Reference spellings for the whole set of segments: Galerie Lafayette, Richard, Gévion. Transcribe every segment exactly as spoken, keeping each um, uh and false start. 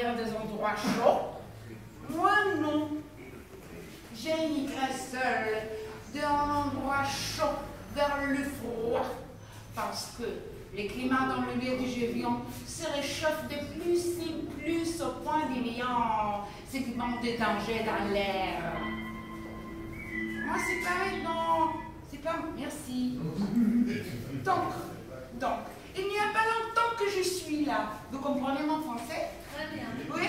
vers des endroits chauds. Moi non. J'ai migré seule d'un endroit chaud vers le froid. Parce que les climats dans le lieu du Gévion se réchauffent de plus en plus au point d'éveillant ce qui manque de danger dans l'air. Moi c'est pareil, non, c'est pas... Merci. Donc, donc, il n'y a pas longtemps que je suis là. Vous comprenez mon français? Très bien. Oui,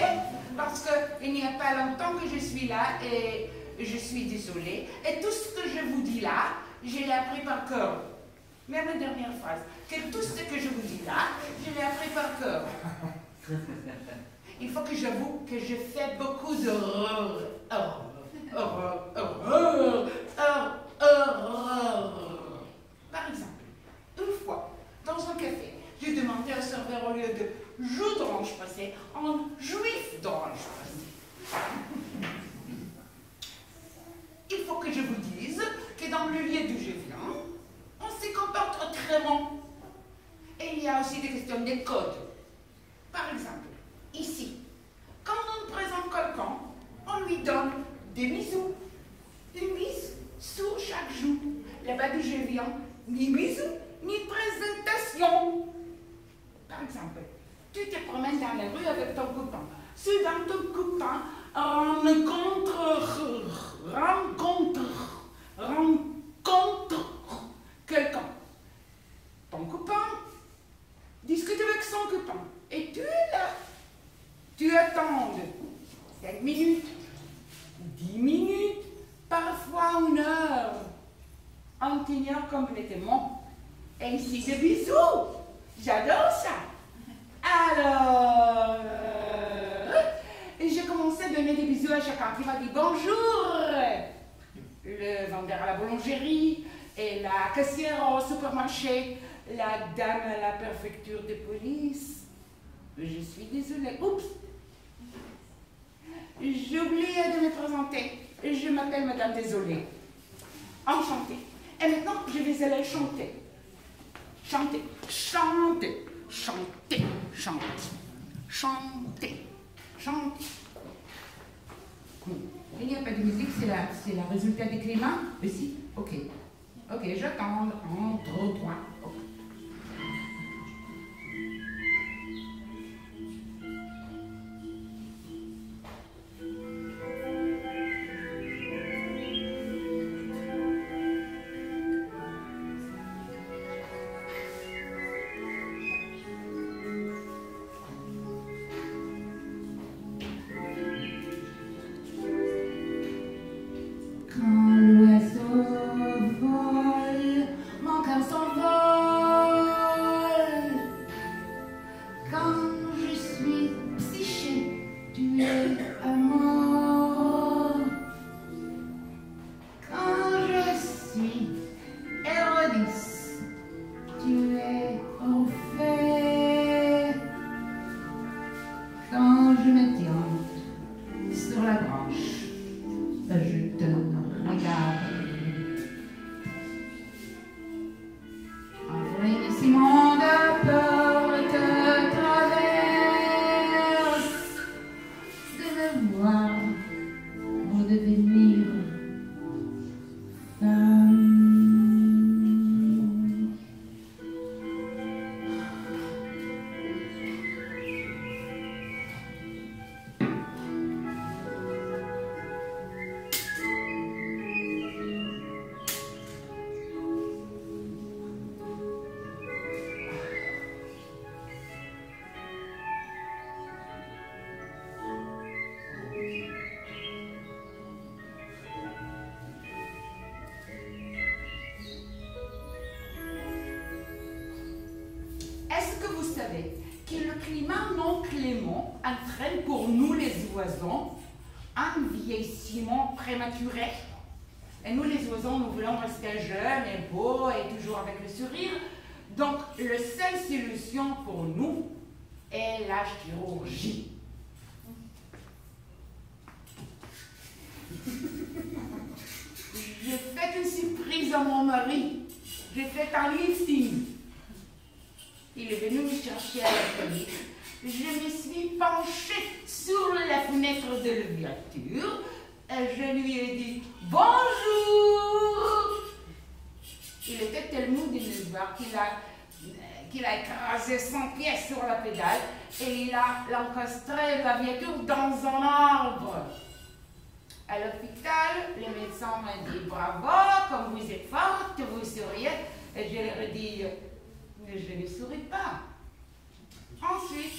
parce qu'il n'y a pas longtemps que je suis là et je suis désolée. Et tout ce que je vous dis là, je l'ai appris par cœur. Même la dernière phrase, que tout ce que je vous dis là, je l'ai appris par cœur. Il faut que j'avoue que je fais beaucoup d'horreur. Horreur, horreur, horreur, horreur, horreur. Par exemple, une fois, dans un café, j'ai demandé au serveur au lieu de jus d'orange pressé, en juif d'orange pressé. Il faut que je vous dise que dans le lieu d'où je viens, on se comporte autrement. Et il y a aussi des questions de code. Par exemple, ici, quand on présente quelqu'un, on lui donne des bisous. Une mise sous chaque jour. Là-bas d'où je viens, ni bisous, ni présentation. Par exemple, tu te promènes dans la rue avec ton copain. Souvent, ton copain rencontre, rencontre, rencontre. Quelqu'un, ton copain, discute avec son copain, et tu es là. Tu attends cinq minutes, dix minutes, parfois une heure, on t'ignore complètement. Et ici, des bisous, j'adore ça. Alors, et j'ai commencé à donner des bisous à chacun qui m'a dit bonjour, le vendeur à la boulangerie, et la caissière au supermarché, la dame à la préfecture de police. Je suis désolée. Oups! J'oubliais de me présenter. Je m'appelle Madame Désolée. Enchantée. Et maintenant, je vais aller chanter. Chanter, chanter, chanter, chanter, chanter, chanter. Il n'y a pas de musique, c'est la, c'est la résultat du climat. Mais si, ok. Ok, j'attends, entre au droit. Okay. Que le climat non clément entraîne pour nous les oiseaux un vieillissement prématuré. Et nous les oiseaux, nous voulons rester jeunes et beaux et toujours avec le sourire. Donc, la seule solution pour nous est la chirurgie. J'ai fait une surprise à mon mari. J'ai fait un lifting. Il est venu me chercher à la famille. Je me suis penchée fenêtre de l'ouverture. Je lui ai dit « Bonjour !» Il était tellement désespoir qu'il a, qu'il a écrasé son pied sur la pédale et il a encastré la voiture dans un arbre. À l'hôpital, le médecin m'a dit « Bravo, comme vous êtes forte, vous souriez !» Et je lui ai dit « Mais je ne souris pas !» Ensuite,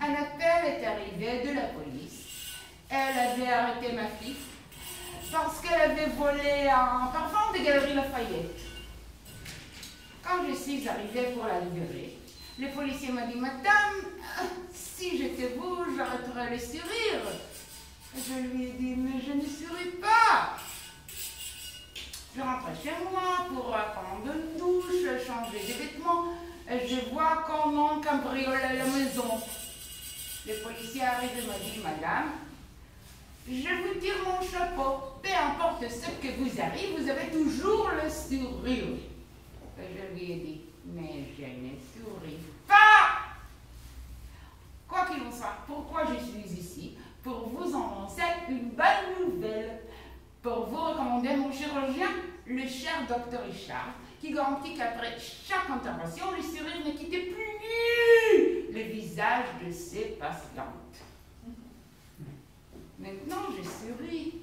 un appel est arrivé de la police. Elle avait arrêté ma fille parce qu'elle avait volé un parfum de Galerie Lafayette. Quand je suis arrivée pour la libérer, le policier m'a dit « Madame, si j'étais vous, j'arrêterais le sourire !» Je lui ai dit « Mais je ne souris pas !» Je rentrais chez moi pour prendre une douche, changer des vêtements. Je vois comment cambriole la maison. Le policier arrive et m'a dit « Madame, je vous tire mon chapeau. Peu importe ce que vous arrive, vous avez toujours le sourire. » Je lui ai dit « Mais je ne souris pas !» Quoi qu'il en soit, pourquoi je suis ici? Pour vous annoncer une bonne nouvelle. Pour vous recommander mon chirurgien, le cher docteur Richard, qui garantit qu'après chaque intervention, le sourire ne quittait plus le visage de ses patientes. Maintenant, je souris.